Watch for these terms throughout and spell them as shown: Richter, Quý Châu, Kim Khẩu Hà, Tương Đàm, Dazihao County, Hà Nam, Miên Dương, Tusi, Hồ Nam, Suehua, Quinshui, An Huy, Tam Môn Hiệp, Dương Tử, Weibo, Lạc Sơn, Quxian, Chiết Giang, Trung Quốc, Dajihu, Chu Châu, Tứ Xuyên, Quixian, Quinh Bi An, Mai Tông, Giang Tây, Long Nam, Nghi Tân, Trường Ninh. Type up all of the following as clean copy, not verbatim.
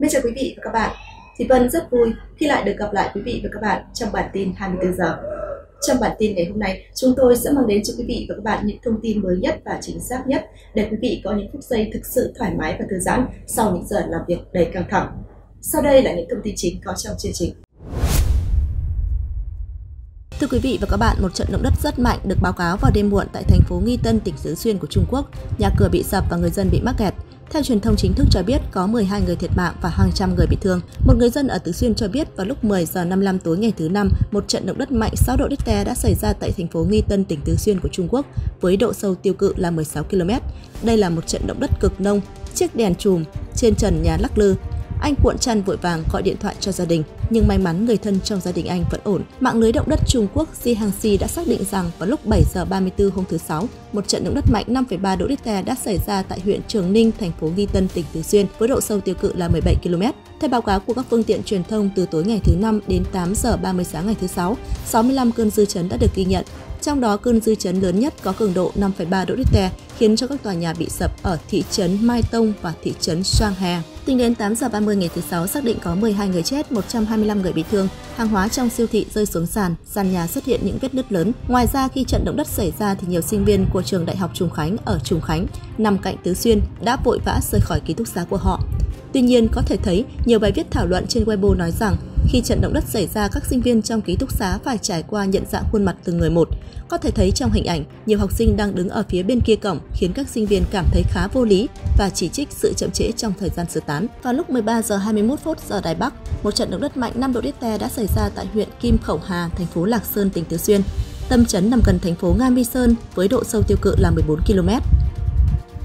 Mến chào quý vị và các bạn. Thì Vân rất vui khi lại được gặp lại quý vị và các bạn trong bản tin 24 giờ. Trong bản tin ngày hôm nay, chúng tôi sẽ mang đến cho quý vị và các bạn những thông tin mới nhất và chính xác nhất để quý vị có những phút giây thực sự thoải mái và thư giãn sau những giờ làm việc đầy căng thẳng. Sau đây là những thông tin chính có trong chương trình. Thưa quý vị và các bạn, một trận động đất rất mạnh được báo cáo vào đêm muộn tại thành phố Nghi Tân, tỉnh Tứ Xuyên của Trung Quốc. Nhà cửa bị sập và người dân bị mắc kẹt. Theo truyền thông chính thức cho biết, có 12 người thiệt mạng và hàng trăm người bị thương. Một người dân ở Tứ Xuyên cho biết vào lúc 10 giờ 55 tối ngày thứ Năm, một trận động đất mạnh 6 độ Richter đã xảy ra tại thành phố Nghi Tân, tỉnh Tứ Xuyên của Trung Quốc, với độ sâu tiêu cự là 16 km. Đây là một trận động đất cực nông, chiếc đèn chùm trên trần nhà lắc lư. Anh cuộn chăn vội vàng gọi điện thoại cho gia đình, nhưng may mắn người thân trong gia đình anh vẫn ổn. Mạng lưới động đất Trung Quốc Xi Hằng Xi đã xác định rằng vào lúc 7 giờ 34 hôm thứ Sáu, một trận động đất mạnh 5,3 độ Richter đã xảy ra tại huyện Trường Ninh, thành phố Nghi Tân, tỉnh Tứ Xuyên với độ sâu tiêu cự là 17 km. Theo báo cáo của các phương tiện truyền thông, từ tối ngày thứ Năm đến 8 giờ 30 sáng ngày thứ Sáu, 65 cơn dư chấn đã được ghi nhận. Trong đó, cơn dư chấn lớn nhất có cường độ 5,3 độ Richter khiến cho các tòa nhà bị sập ở thị trấn Mai Tông và thị trấn Soang Hè. Tính đến 8 giờ 30 ngày thứ Sáu, xác định có 12 người chết, 125 người bị thương. Hàng hóa trong siêu thị rơi xuống sàn nhà xuất hiện những vết nứt lớn. Ngoài ra, khi trận động đất xảy ra thì nhiều sinh viên của trường Đại học Trùng Khánh ở Trùng Khánh, nằm cạnh Tứ Xuyên, đã vội vã rời khỏi ký túc xá của họ. Tuy nhiên, có thể thấy nhiều bài viết thảo luận trên Weibo nói rằng khi trận động đất xảy ra, các sinh viên trong ký túc xá phải trải qua nhận dạng khuôn mặt từng người một. Có thể thấy trong hình ảnh, nhiều học sinh đang đứng ở phía bên kia cổng, khiến các sinh viên cảm thấy khá vô lý và chỉ trích sự chậm trễ trong thời gian sơ tán. Vào lúc 13 giờ 21 phút giờ Đài Bắc, một trận động đất mạnh 5 độ Richter đã xảy ra tại huyện Kim Khẩu Hà, thành phố Lạc Sơn, tỉnh Tứ Xuyên. Tâm chấn nằm gần thành phố Nga Mi Sơn với độ sâu tiêu cự là 14 km.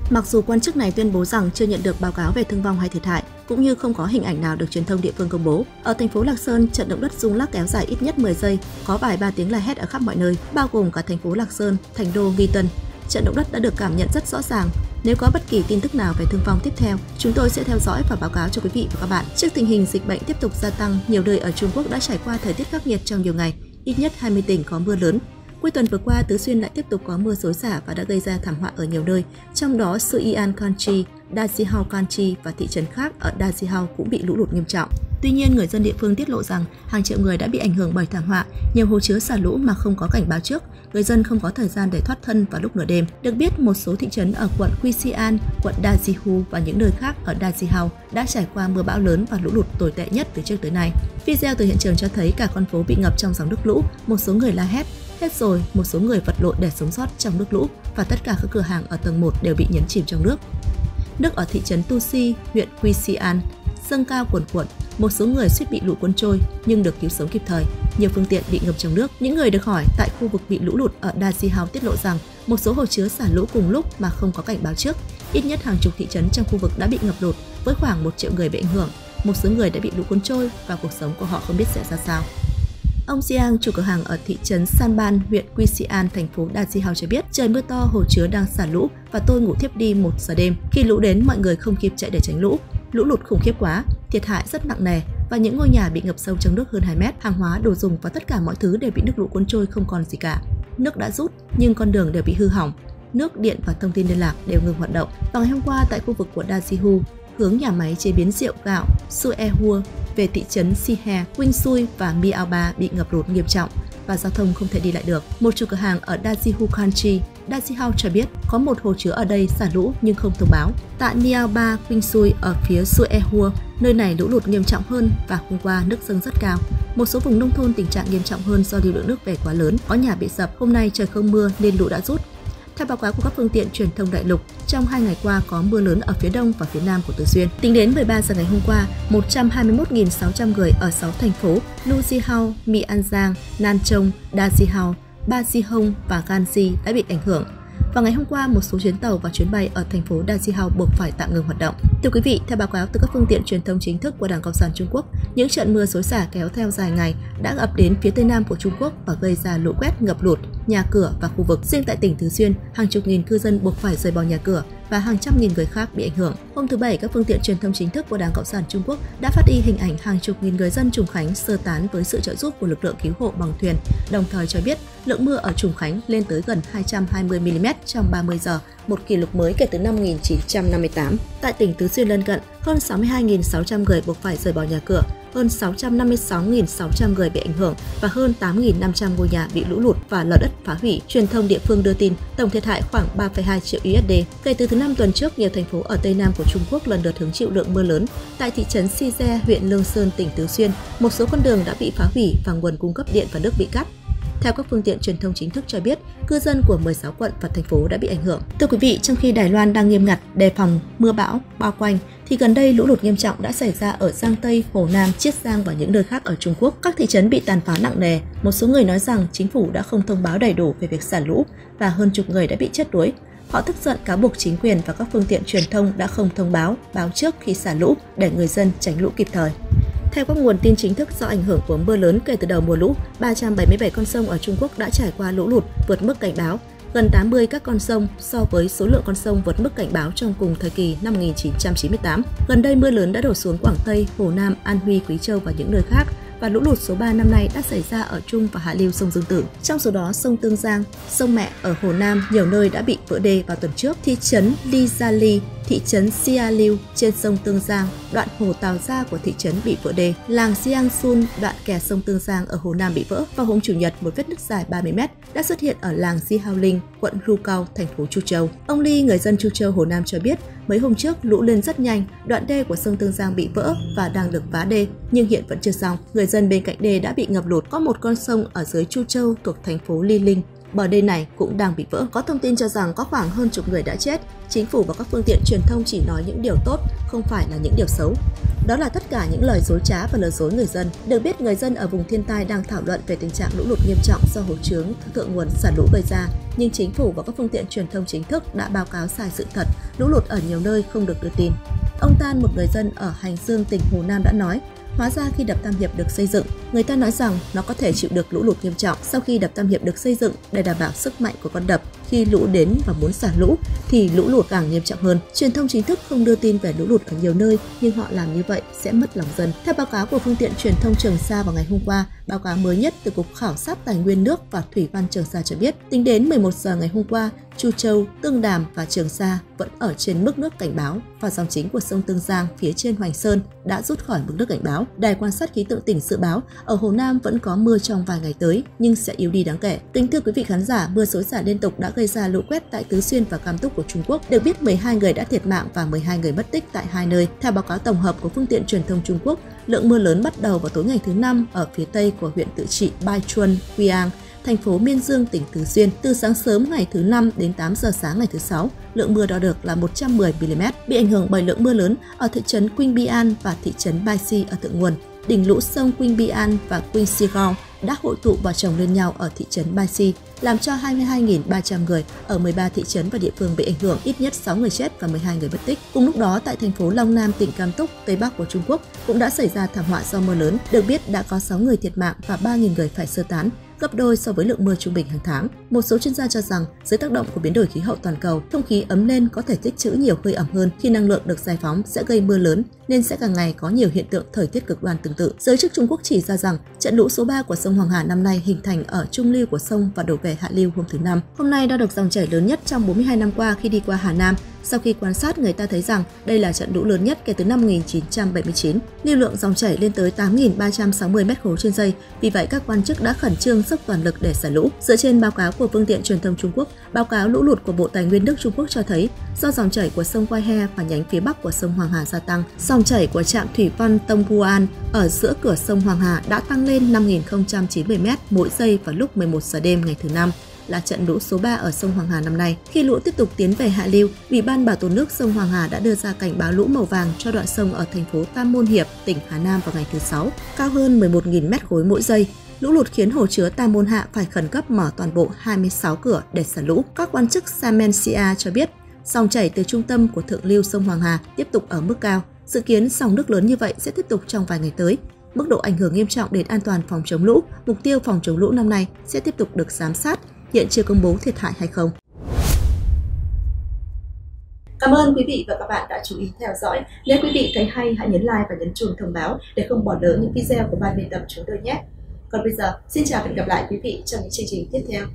Mặc dù quan chức này tuyên bố rằng chưa nhận được báo cáo về thương vong hay thiệt hại, cũng như không có hình ảnh nào được truyền thông địa phương công bố. Ở thành phố Lạc Sơn, trận động đất rung lắc kéo dài ít nhất 10 giây, có vài ba tiếng la hét ở khắp mọi nơi, bao gồm cả thành phố Lạc Sơn, thành đô Nghi Tân. Trận động đất đã được cảm nhận rất rõ ràng. Nếu có bất kỳ tin tức nào về thương vong tiếp theo, chúng tôi sẽ theo dõi và báo cáo cho quý vị và các bạn. Trước tình hình dịch bệnh tiếp tục gia tăng, nhiều nơi ở Trung Quốc đã trải qua thời tiết khắc nghiệt trong nhiều ngày, ít nhất 20 tỉnh có mưa lớn. Cuối tuần vừa qua, Tứ Xuyên lại tiếp tục có mưa xối xả và đã gây ra thảm họa ở nhiều nơi, trong đó Quixian County, Dazihao County và thị trấn khác ở Dazihao cũng bị lũ lụt nghiêm trọng. Tuy nhiên, người dân địa phương tiết lộ rằng hàng triệu người đã bị ảnh hưởng bởi thảm họa, nhiều hồ chứa xả lũ mà không có cảnh báo trước, người dân không có thời gian để thoát thân vào lúc nửa đêm. Được biết, một số thị trấn ở quận Quixian, quận Dajihu và những nơi khác ở Dazihao đã trải qua mưa bão lớn và lũ lụt tồi tệ nhất từ trước tới nay. Video từ hiện trường cho thấy cả con phố bị ngập trong dòng nước lũ, một số người la hét. Hết rồi, một số người vật lộn để sống sót trong nước lũ và tất cả các cửa hàng ở tầng 1 đều bị nhấn chìm trong nước. Nước ở thị trấn Tusi, huyện Quxian dâng cao cuồn cuộn, một số người suýt bị lũ cuốn trôi nhưng được cứu sống kịp thời. Nhiều phương tiện bị ngập trong nước. Những người được hỏi tại khu vực bị lũ lụt ở Dazihao tiết lộ rằng một số hồ chứa xả lũ cùng lúc mà không có cảnh báo trước. Ít nhất hàng chục thị trấn trong khu vực đã bị ngập lụt với khoảng 1 triệu người bị ảnh hưởng. Một số người đã bị lũ cuốn trôi và cuộc sống của họ không biết sẽ ra sao. Ông Xiang, chủ cửa hàng ở thị trấn Sanban, huyện Quixian, thành phố Dazihao cho biết trời mưa to, hồ chứa đang xả lũ và tôi ngủ thiếp đi 1 giờ đêm. Khi lũ đến, mọi người không kịp chạy để tránh lũ. Lũ lụt khủng khiếp quá, thiệt hại rất nặng nề và những ngôi nhà bị ngập sâu trong nước hơn 2 mét, hàng hóa, đồ dùng và tất cả mọi thứ đều bị nước lũ cuốn trôi không còn gì cả. Nước đã rút nhưng con đường đều bị hư hỏng, nước, điện và thông tin liên lạc đều ngừng hoạt động. Vào ngày hôm qua tại khu vực của Dajihu, hướng nhà máy chế biến rượu gạo Suehua về thị trấn Sihe, Quinshui và Miaoba bị ngập lụt nghiêm trọng và giao thông không thể đi lại được. Một chủ cửa hàng ở Dajihu County, Dazihao cho biết có một hồ chứa ở đây xả lũ nhưng không thông báo. Tại Miaoba, Quinshui ở phía Suehua, nơi này lũ lụt nghiêm trọng hơn và hôm qua nước dâng rất cao. Một số vùng nông thôn tình trạng nghiêm trọng hơn do lưu lượng nước về quá lớn, có nhà bị sập. Hôm nay trời không mưa nên lũ đã rút. Theo báo cáo của các phương tiện truyền thông đại lục, trong 2 ngày qua có mưa lớn ở phía đông và phía nam của Tứ Xuyên. Tính đến 13 giờ ngày hôm qua, 121.600 người ở 6 thành phố Luzhihao, Mianzang, Nanchong, Dazihao, Ba Xi và Ganji đã bị ảnh hưởng. Vào ngày hôm qua, một số chuyến tàu và chuyến bay ở thành phố Dazihao buộc phải tạm ngừng hoạt động. Thưa quý vị, theo báo cáo từ các phương tiện truyền thông chính thức của Đảng Cộng sản Trung Quốc, những trận mưa xối xả kéo theo dài ngày đã ập đến phía tây nam của Trung Quốc và gây ra lũ quét, ngập lụt. nhà cửa và khu vực. Riêng tại tỉnh Tứ Xuyên, hàng chục nghìn cư dân buộc phải rời bỏ nhà cửa và hàng trăm nghìn người khác bị ảnh hưởng. Hôm thứ Bảy, các phương tiện truyền thông chính thức của Đảng Cộng sản Trung Quốc đã phát đi hình ảnh hàng chục nghìn người dân Trùng Khánh sơ tán với sự trợ giúp của lực lượng cứu hộ bằng thuyền, đồng thời cho biết lượng mưa ở Trùng Khánh lên tới gần 220mm trong 30 giờ, một kỷ lục mới kể từ năm 1958. Tại tỉnh Tứ Xuyên lân cận, hơn 62.600 người buộc phải rời bỏ nhà cửa, hơn 656.600 người bị ảnh hưởng và hơn 8.500 ngôi nhà bị lũ lụt và lở đất phá hủy. Truyền thông địa phương đưa tin tổng thiệt hại khoảng 3,2 triệu USD. Kể từ thứ Năm tuần trước, nhiều thành phố ở Tây Nam của Trung Quốc lần lượt hứng chịu lượng mưa lớn. Tại thị trấn Sihe, huyện Lương Sơn, tỉnh Tứ Xuyên, một số con đường đã bị phá hủy và nguồn cung cấp điện và nước bị cắt. Theo các phương tiện truyền thông chính thức cho biết, cư dân của 16 quận và thành phố đã bị ảnh hưởng. Thưa quý vị, trong khi Đài Loan đang nghiêm ngặt đề phòng mưa bão bao quanh, thì gần đây lũ lụt nghiêm trọng đã xảy ra ở Giang Tây, Hồ Nam, Chiết Giang và những nơi khác ở Trung Quốc. Các thị trấn bị tàn phá nặng nề, một số người nói rằng chính phủ đã không thông báo đầy đủ về việc xả lũ và hơn chục người đã bị chết đuối. Họ tức giận cáo buộc chính quyền và các phương tiện truyền thông đã không thông báo trước khi xả lũ để người dân tránh lũ kịp thời. Theo các nguồn tin chính thức, do ảnh hưởng của mưa lớn kể từ đầu mùa lũ, 377 con sông ở Trung Quốc đã trải qua lũ lụt vượt mức cảnh báo, gần 80 các con sông so với số lượng con sông vượt mức cảnh báo trong cùng thời kỳ năm 1998. Gần đây mưa lớn đã đổ xuống Quảng Tây, Hồ Nam, An Huy, Quý Châu và những nơi khác, và lũ lụt số 3 năm nay đã xảy ra ở trung và hạ lưu sông Dương Tử. Trong số đó, sông Tương Giang, sông Mẹ ở Hồ Nam nhiều nơi đã bị vỡ đê vào tuần trước. Thị trấn Li Gia Li, thị trấn Xia Liu trên sông Tương Giang, đoạn hồ Tào Gia của thị trấn bị vỡ đê. Làng Xiang Sun, đoạn kè sông Tương Giang ở Hồ Nam bị vỡ. Vào hôm Chủ nhật, một vết nứt dài 30m đã xuất hiện ở làng Zihao Linh, quận Ru Cao, thành phố Chu Châu. Ông Li, người dân Chu Châu, Hồ Nam cho biết, mấy hôm trước lũ lên rất nhanh, đoạn đê của sông Tương Giang bị vỡ và đang được vá đê, nhưng hiện vẫn chưa xong. Người dân bên cạnh đê đã bị ngập lụt. Có một con sông ở dưới Chu Châu thuộc thành phố Li Linh, bờ đê này cũng đang bị vỡ. Có thông tin cho rằng có khoảng hơn chục người đã chết. Chính phủ và các phương tiện truyền thông chỉ nói những điều tốt, không phải là những điều xấu. Đó là tất cả những lời dối trá và lừa dối người dân. Được biết, người dân ở vùng thiên tai đang thảo luận về tình trạng lũ lụt nghiêm trọng do hồ chướng thượng nguồn xả lũ gây ra, nhưng chính phủ và các phương tiện truyền thông chính thức đã báo cáo sai sự thật. Lũ lụt ở nhiều nơi không được đưa tin. Ông Tan, một người dân ở Hành Dương, tỉnh Hồ Nam đã nói, hóa ra khi đập Tam Hiệp được xây dựng, người ta nói rằng nó có thể chịu được lũ lụt nghiêm trọng. Sau khi đập Tam Hiệp được xây dựng để đảm bảo sức mạnh của con đập, khi lũ đến và muốn xả lũ thì lũ lụt càng nghiêm trọng hơn. Truyền thông chính thức không đưa tin về lũ lụt ở nhiều nơi, nhưng họ làm như vậy sẽ mất lòng dân. Theo báo cáo của phương tiện truyền thông Trường Sa vào ngày hôm qua, báo cáo mới nhất từ Cục Khảo sát Tài nguyên nước và Thủy văn Trường Sa cho biết, tính đến 11 giờ ngày hôm qua, Chu Châu, Tương Đàm và Trường Sa vẫn ở trên mức nước cảnh báo và dòng chính của sông Tương Giang phía trên Hoành Sơn đã rút khỏi mức nước cảnh báo. Đài quan sát khí tượng tỉnh dự báo ở Hồ Nam vẫn có mưa trong vài ngày tới nhưng sẽ yếu đi đáng kể. Kính thưa quý vị khán giả, mưa xối xả liên tục đã gây ra lũ quét tại Tứ Xuyên và Cam Túc của Trung Quốc. Được biết, 12 người đã thiệt mạng và 12 người mất tích tại hai nơi. Theo báo cáo tổng hợp của phương tiện truyền thông Trung Quốc, lượng mưa lớn bắt đầu vào tối ngày thứ Năm ở phía tây của huyện tự trị Bai Chuan, Quy An, thành phố Miên Dương, tỉnh Tứ Xuyên. Từ sáng sớm ngày thứ Năm đến 8 giờ sáng ngày thứ Sáu, lượng mưa đo được là 110mm. Bị ảnh hưởng bởi lượng mưa lớn ở thị trấn Quinh Bi An và thị trấn Ba Xi ở thượng nguồn, đỉnh lũ sông Quinh Bi An và Quxian đã hội tụ và chồng lên nhau ở thị trấn Ba Xi, làm cho 22.300 người ở 13 thị trấn và địa phương bị ảnh hưởng, ít nhất 6 người chết và 12 người mất tích. Cùng lúc đó, tại thành phố Long Nam, tỉnh Cam Túc, Tây Bắc của Trung Quốc cũng đã xảy ra thảm họa do mưa lớn. Được biết, đã có 6 người thiệt mạng và 3.000 người phải sơ tán, gấp đôi so với lượng mưa trung bình hàng tháng. Một số chuyên gia cho rằng, dưới tác động của biến đổi khí hậu toàn cầu, không khí ấm lên có thể tích trữ nhiều hơi ẩm hơn. Khi năng lượng được giải phóng sẽ gây mưa lớn, nên sẽ càng ngày có nhiều hiện tượng thời tiết cực đoan tương tự. Giới chức Trung Quốc chỉ ra rằng, trận lũ số 3 của sông Hoàng Hà năm nay hình thành ở trung lưu của sông và đổ về hạ lưu hôm thứ Năm. Hôm nay đo được dòng chảy lớn nhất trong 42 năm qua khi đi qua Hà Nam. Sau khi quan sát, người ta thấy rằng đây là trận lũ lớn nhất kể từ năm 1979. Lưu lượng dòng chảy lên tới 8.360 mét khối trên giây, vì vậy các quan chức đã khẩn trương dốc toàn lực để xả lũ. Dựa trên báo cáo của phương tiện truyền thông Trung Quốc, báo cáo lũ lụt của Bộ Tài nguyên Đức Trung Quốc cho thấy, do dòng chảy của sông Soang Hè và nhánh phía bắc của sông Hoàng Hà gia tăng, dòng chảy của trạm thủy văn Tông Guan ở giữa cửa sông Hoàng Hà đã tăng lên 5.090 mét mỗi giây vào lúc 11 giờ đêm ngày thứ Năm, là trận lũ số 3 ở sông Hoàng Hà năm nay. Khi lũ tiếp tục tiến về hạ lưu, Ủy ban Bảo tồn nước sông Hoàng Hà đã đưa ra cảnh báo lũ màu vàng cho đoạn sông ở thành phố Tam Môn Hiệp, tỉnh Hà Nam vào ngày thứ Sáu, cao hơn 11.000 mét khối mỗi giây. Lũ lụt khiến hồ chứa Tam Môn Hạ phải khẩn cấp mở toàn bộ 26 cửa để xả lũ. Các quan chức Samensia cho biết, dòng chảy từ trung tâm của thượng lưu sông Hoàng Hà tiếp tục ở mức cao. Dự kiến dòng nước lớn như vậy sẽ tiếp tục trong vài ngày tới. Mức độ ảnh hưởng nghiêm trọng đến an toàn phòng chống lũ, mục tiêu phòng chống lũ năm nay sẽ tiếp tục được giám sát. hiện chưa công bố thiệt hại hay không. Cảm ơn quý vị và các bạn đã chú ý theo dõi. Nếu quý vị thấy hay, hãy nhấn like và nhấn chuông thông báo để không bỏ lỡ những video của ban biên tập chúng tôi nhé. Còn bây giờ, xin chào và hẹn gặp lại quý vị trong những chương trình tiếp theo.